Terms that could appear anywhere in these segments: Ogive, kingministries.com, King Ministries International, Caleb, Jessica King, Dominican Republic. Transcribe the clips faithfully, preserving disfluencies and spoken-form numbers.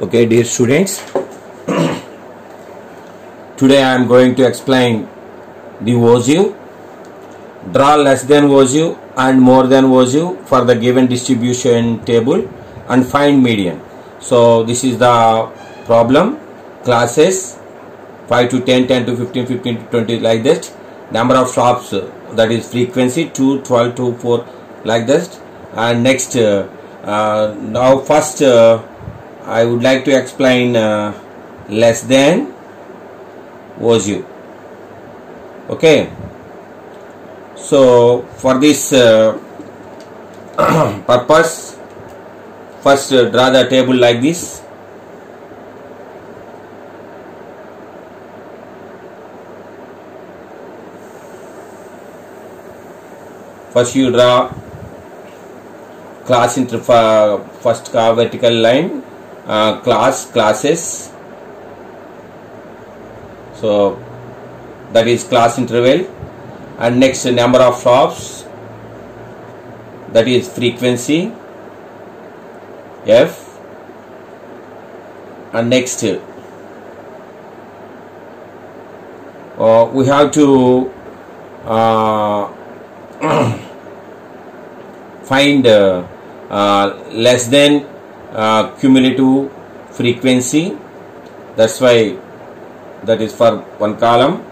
Okay, dear students, today I am going to explain the ogive. Draw less than ogive and more than ogive for the given distribution table and find median. So this is the problem, classes five to ten, ten to fifteen, fifteen to twenty, like that. Number of stops, that is frequency, two, twelve to four, like that. And next, uh, uh, now first uh, I would like to explain uh, less than ogive. Okay, so for this uh, purpose, first uh, draw the table like this. First you draw class into uh, first uh, vertical line, uh, class, classes. So that is class interval, and next uh, number of shops, that is frequency F, and next uh, we have to uh, find uh, uh, less than uh, cumulative frequency. That's why that is for one column,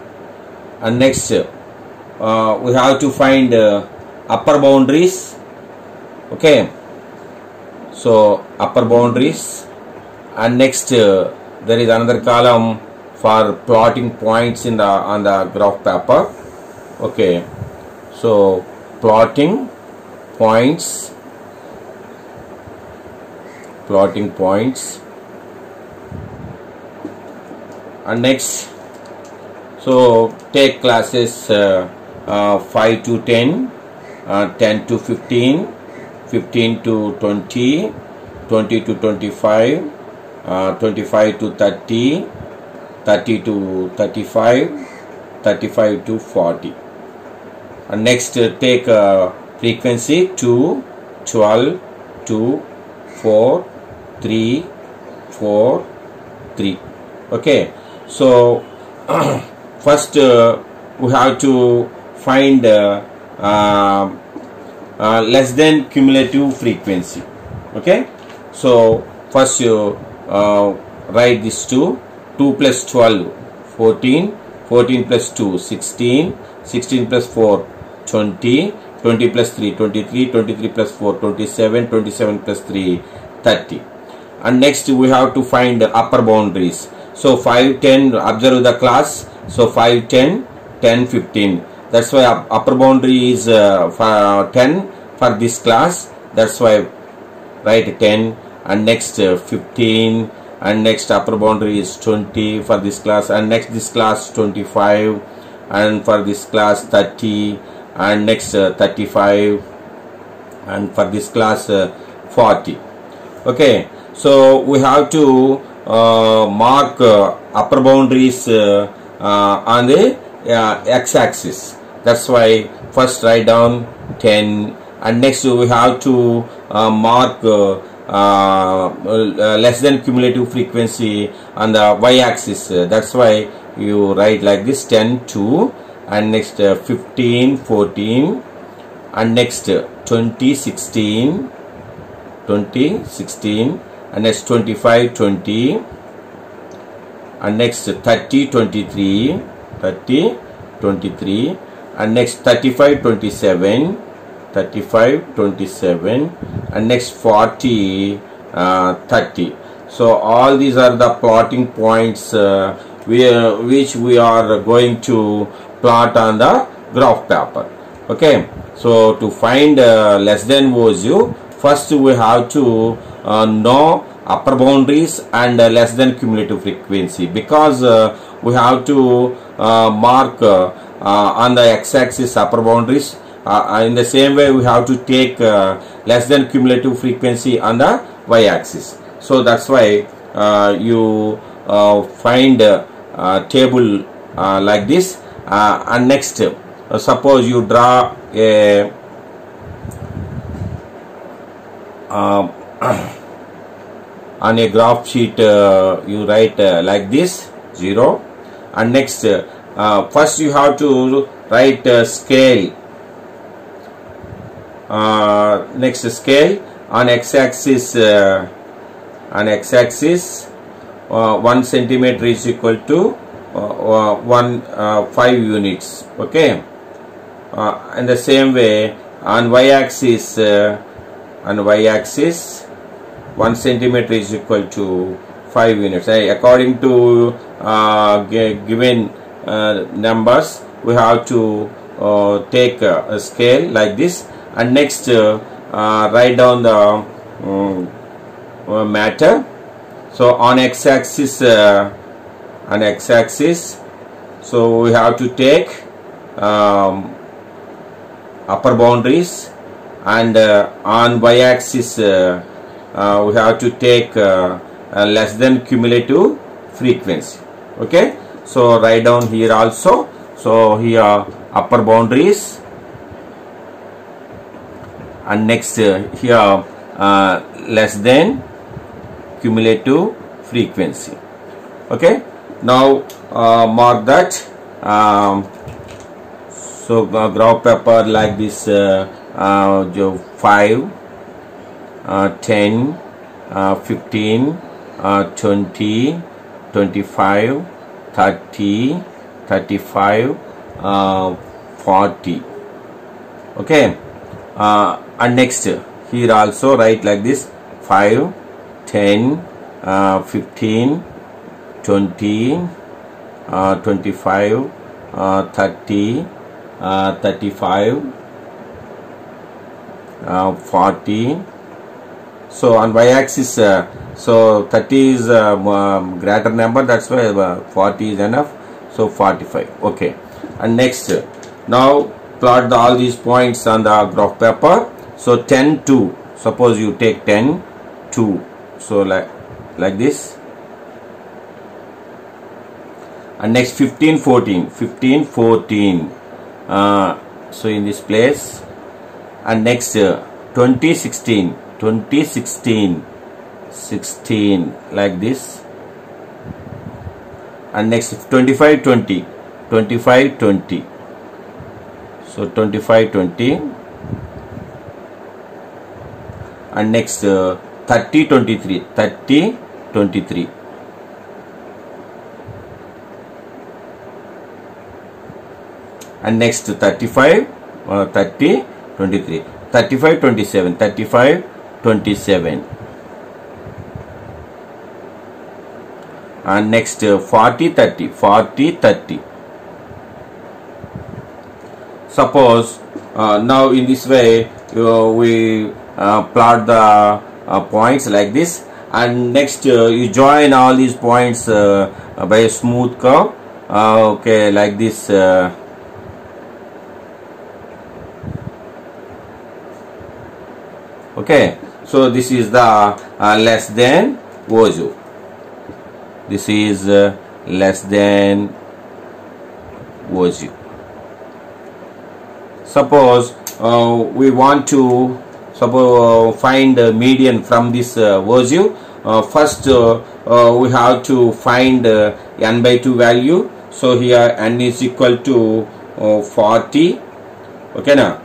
and next uh, we have to find uh, upper boundaries. Okay, so upper boundaries, and next uh, there is another column for plotting points in the on the graph paper. Okay, so plotting points, plotting points, and next, so take classes uh, uh, five to ten, uh, ten to fifteen, fifteen to twenty, twenty to twenty-five, uh, twenty-five to thirty, thirty to thirty-five, thirty-five to forty. And next uh, take uh, frequency two, twelve, two, four, three, four, three. Okay, so first uh, we have to find uh, uh, uh, less than cumulative frequency. Okay, so first you uh, write this two, two plus twelve, fourteen, fourteen plus two, sixteen, sixteen plus four, twenty, twenty plus three, twenty-three, twenty-three plus four, twenty-seven, twenty-seven plus three, thirty. And next we have to find the upper boundaries. So five, ten, observe the class. So five, ten, ten, fifteen. That's why upper boundary is uh, for ten for this class. That's why write ten, and next uh, fifteen, and next upper boundary is twenty for this class, and next this class twenty-five, and for this class thirty, and next uh, thirty-five, and for this class uh, forty. Okay, so we have to uh, mark uh, upper boundaries uh, uh, on the uh, x-axis. That's why first write down ten, and next we have to uh, mark uh, uh, less than cumulative frequency on the y-axis. That's why you write like this, ten, two, and next uh, fifteen, fourteen, and next uh, twenty, sixteen, twenty, sixteen, and next twenty-five, twenty, and next uh, thirty, twenty-three, thirty, twenty-three, and next thirty-five, twenty-seven, thirty-five, twenty-seven, and next forty, uh, thirty. So all these are the plotting points uh, we, uh, which we are going to plot on the graph paper. Okay, so to find uh, less than ogive, first we have to uh, know upper boundaries and uh, less than cumulative frequency, because uh, we have to uh, mark uh, uh, on the x-axis upper boundaries. Uh, in the same way we have to take uh, less than cumulative frequency on the y-axis. So that's why uh, you uh, find a uh, table uh, like this. Uh, and next, uh, suppose you draw a uh, on a graph sheet, uh, you write uh, like this, zero. And next, uh, first you have to write uh, scale. Uh, next scale, on x-axis, uh, on x-axis, uh, one centimeter is equal to uh, uh, one uh, five units. Okay. Uh, in the same way, on y-axis, uh, on y-axis, one centimeter is equal to five units. Uh, according to uh, given uh, numbers, we have to uh, take uh, a scale like this. And next, uh, uh, write down the um, uh, matter. So on x-axis, uh, on x-axis, so we have to take um, upper boundaries, and uh, on y-axis, uh, uh, we have to take uh, less than cumulative frequency. Okay, so write down here also. So here upper boundaries. And next uh, here uh, less than cumulative frequency. Okay. Now uh, mark that. Um, so uh, graph paper like this: uh, uh, five, uh, ten, uh, fifteen, uh, twenty, twenty-five, thirty, thirty-five, uh, forty. Okay. Uh, and next, here also write like this: five, ten, uh, fifteen, twenty, uh, twenty-five, uh, thirty, uh, thirty-five, uh, forty. So on y-axis, uh, so thirty is a uh, um, greater number, that's why uh, forty is enough. So forty-five. Okay. And next, now plot the, all these points on the graph paper. So ten, two. Suppose you take ten, two. So like like this. And next fifteen, fourteen. fifteen, fourteen. Uh, so in this place. And next uh, twenty, sixteen. twenty, sixteen. sixteen. Like this. And next twenty-five, twenty. twenty-five, twenty. So twenty-five, twenty, and next uh, thirty, twenty-three, thirty, twenty-three, and next thirty-five, uh, thirty, twenty-three, thirty-five, twenty-seven, thirty-five, twenty-seven, and next uh, forty, thirty, forty, thirty. Suppose uh, now in this way uh, we uh, plot the uh, points like this, and next uh, you join all these points uh, by a smooth curve. Uh, okay, like this. Uh, okay, so this is the uh, less than Ogive. This is uh, less than Ogive. Suppose uh, we want to suppose uh, find the median from this uh, Ogive. Uh, first uh, uh, we have to find uh, n by two value. So here n is equal to uh, forty. Okay, now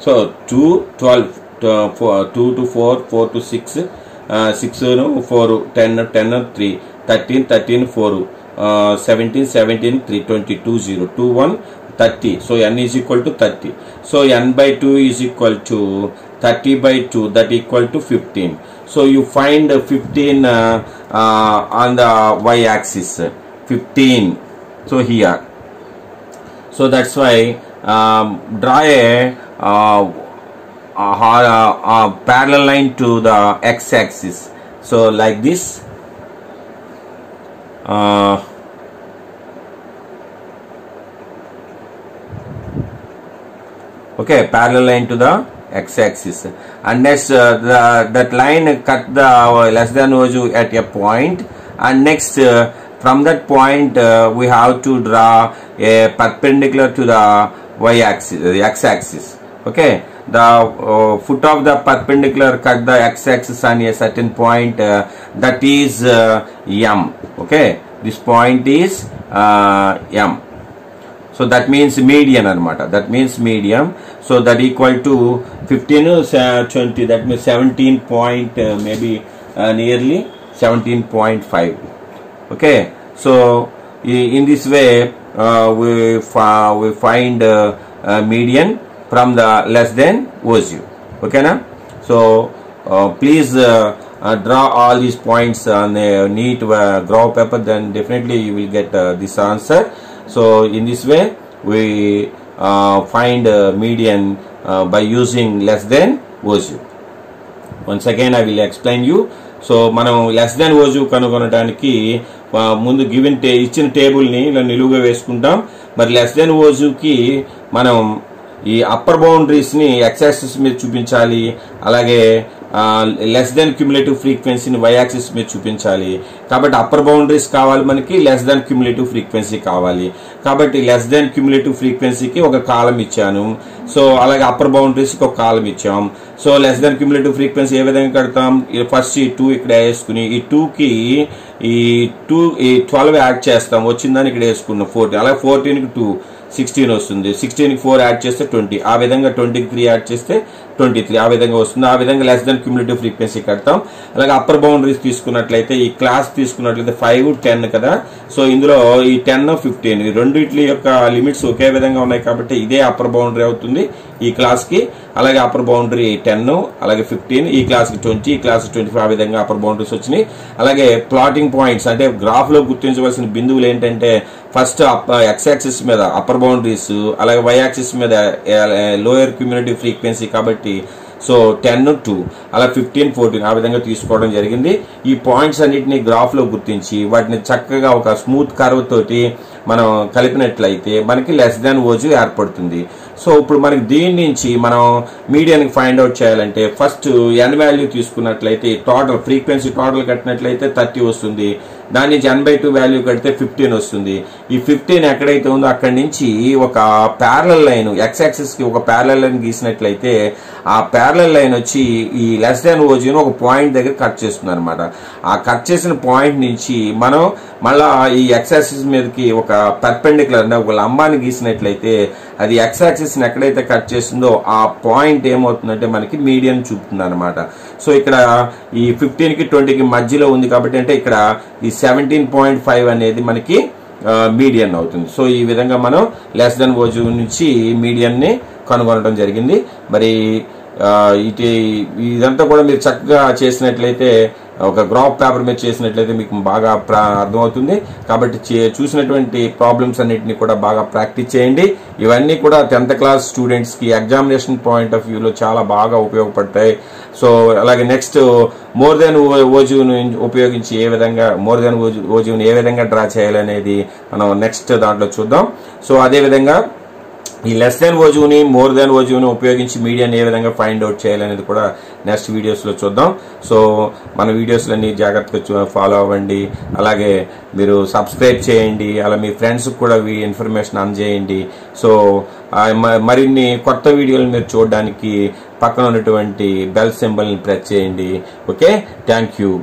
so two, twelve, uh, four, two to four, four to six, uh, six, uh, four, ten, ten, three, thirteen, thirteen, four, uh, seventeen, seventeen, three, twenty-two, zero, two, one, thirty. So n is equal to thirty. So n by two is equal to thirty by two, that equal to fifteen. So you find fifteen uh, uh, on the y-axis, fifteen. So here, so that's why um, draw a uh, uh, uh, uh, parallel line to the x-axis. So like this. Uh, Okay, parallel line to the x-axis, and next uh, the, that line cut the uh, less than Ogive at a point, and next uh, from that point uh, we have to draw a perpendicular to the y-axis, the x-axis. Okay, the uh, foot of the perpendicular cut the x-axis on a certain point, uh, that is uh, M. Okay, this point is uh, M. So that means median armata. That means medium. So that equal to fifteen uh, twenty. That means seventeen point uh, maybe uh, nearly seventeen point five. Okay. So in this way uh, we uh, we find uh, uh, median from the less than ogive. Okay, na. So uh, please uh, uh, draw all these points on a neat uh, graph paper. Then definitely you will get uh, this answer. So in this way we uh, find uh, median uh, by using less than ogive. Once again I will explain you. So manu less than ogive kanugonadaniki mundu given te ichina table ni ila niluga veskuntam. But less than ogive ki manam ee upper boundaries ni x axis meeda chupinchali, alage less than cumulative frequency ni y axis meeda chupinchali. Kabatti upper boundaries kavali maniki, less than cumulative frequency kavali. Kabatti less than cumulative frequency ki oka column ichanu. So alage upper boundaries ki oka column icham. So less than cumulative frequency ఏ విధంగా కడతాం? First ఈ two ఇక్కడ వేసుకుని ఈ టూకి ఈ two ఈ ట్వెల్వ్ యాడ్ చేస్తాం, వచ్చిందని ఇక్కడ వేసుకున్నాం ఫోర్టీన్. అలాగే ఫోర్టీన్కి టూ సిక్స్టీన్ వస్తుంది, సిక్స్టీన్కి ఫోర్ యాడ్ చేస్తే ట్వంటీ, ఆ విధంగా ట్వంటీకి త్రీ యాడ్ చేస్తే ట్వంటీ త్రీ ఆ విధంగా వస్తుంది. ఆ విధంగా లెస్ దెన్ క్యుములేటివ్ ఫ్రీక్వెన్సీ కడతాం. అలాగే అప్పర్ బౌండరీస్ తీసుకున్నట్లయితే ఈ క్లాస్ తీసుకున్నట్లయితే ఫైవ్ టెన్ కదా, సో ఇందులో ఈ టెన్ ఫిఫ్టీన్ ఈ రెండింటి యొక్క లిమిట్స్ ఒకే విధంగా ఉన్నాయి కాబట్టి ఇదే అప్పర్ బౌండరీ అవుతుంది ఈ క్లాస్కి. అలాగే అప్పర్ బౌండరీ టెన్, అలాగే ఫిఫ్టీన్, ఈ క్లాస్కి ట్వంటీ, ఈ క్లాస్ ట్వంటీ ఫైవ్, ఆ విధంగా అప్పర్ బౌండరీస్ వచ్చినాయి. అలాగే ప్లాటింగ్ పాయింట్స్ అంటే గ్రాఫ్లో గుర్తించవలసిన బిందువులు ఏంటంటే ఫస్ట్ ఎక్స్ యాక్సిస్ మీద అప్పర్ బౌండరీస్, అలాగే వై యాక్సిస్ మీద లోయర్ క్యుములేటివ్ ఫ్రీక్వెన్సీ కాబట్టి సో టెన్ టూ, అలా ఫిఫ్టీన్ ఫోర్టీన్ ఆ విధంగా తీసుకోవడం జరిగింది. ఈ పాయింట్స్ అన్నింటినీ గ్రాఫ్లో గుర్తించి వాటిని చక్కగా ఒక స్మూత్ కర్వ్ తోటి మనం కలిపినట్లయితే మనకి లెస్ దాన్ ఓజివ్ ఏర్పడుతుంది. సో ఇప్పుడు మనకి దీని నుంచి మనం మీడియానికి ఫైండ్ అవుట్ చేయాలంటే ఫస్ట్ ఎన్ వాల్యూ తీసుకున్నట్లయితే టోటల్ ఫ్రీక్వెన్సీ టోటల్ కట్టినట్లయితే థర్టీ వస్తుంది, దాని నుంచి ఎన్ బై టూ వాల్యూ కడితే ఫిఫ్టీన్ వస్తుంది. ఈ ఫిఫ్టీన్ ఎక్కడైతే ఉందో అక్కడి నుంచి ఒక ప్యారలల్ లైన్ ఎక్స్ యాక్సిస్కి ఒక ప్యారలల్ లైన్ గీసినట్లయితే ఆ ప్యారలల్ లైన్ వచ్చి ఈ లెస్ దాన్ ఓజివ్ను ఒక పాయింట్ దగ్గర కట్ చేస్తుంది అనమాట. ఆ కట్ చేసిన పాయింట్ నుంచి మనం మళ్ళా ఈ ఎక్స్ యాక్సిస్ మీదకి ఒక పర్పెండిక్యులర్ అంటే ఒక లంబాన్ని గీసినట్లయితే అది ఎక్స్ యాక్సిస్ని ఎక్కడైతే కట్ చేసిందో ఆ పాయింట్ ఏమవుతుందంటే మనకి మీడియం చూపుతుంది అనమాట. సో ఇక్కడ ఈ ఫిఫ్టీన్కి ట్వంటీకి మధ్యలో ఉంది కాబట్టి అంటే ఇక్కడ ఈ సెవెంటీన్ పాయింట్ ఫైవ్ అనేది మనకి మీడియన్ అవుతుంది. సో ఈ విధంగా మనం లెస్ దెన్ ఓజివ్ నుంచి మీడియన్ని కనుగొనడం జరిగింది. మరి ఇటు ఇదంతా కూడా మీరు చక్కగా చేసినట్లయితే ఒక గ్రాఫ్ పేపర్ మీద చేసినట్లయితే మీకు బాగా అర్థమవుతుంది. కాబట్టి చూసినటువంటి ప్రాబ్లమ్స్ అన్నింటినీ కూడా బాగా ప్రాక్టీస్ చేయండి. ఇవన్నీ కూడా టెన్త్ క్లాస్ స్టూడెంట్స్కి ఎగ్జామినేషన్ పాయింట్ ఆఫ్ వ్యూలో చాలా బాగా ఉపయోగపడతాయి. సో అలాగే నెక్స్ట్ మోర్ దెన్ ఓజివ్ను ఉపయోగించి ఏ విధంగా మోర్ దెన్ ఓజివ్ను ఏ విధంగా డ్రా చేయాలనేది మనం నెక్స్ట్ దాంట్లో చూద్దాం. సో అదేవిధంగా ఈ లెస్ దెన్ ఓజివ్ని మోర్ దెన్ ఓజివ్ని ఉపయోగించి మీడియాని ఏ విధంగా ఫైండ్ అవుట్ చేయాలనేది కూడా నెక్స్ట్ వీడియోస్లో చూద్దాం. సో మన వీడియోస్లన్నీ జాగ్రత్తగా ఫాలో అవ్వండి, అలాగే మీరు సబ్స్క్రైబ్ చేయండి, అలా మీ ఫ్రెండ్స్కి కూడా ఈ ఇన్ఫర్మేషన్ అందజేయండి. సో మరిన్ని కొత్త వీడియోలు మీరు చూడడానికి పక్కన ఉన్నటువంటి బెల్ సింబల్ని ప్రెస్ చేయండి. Okay, thank you.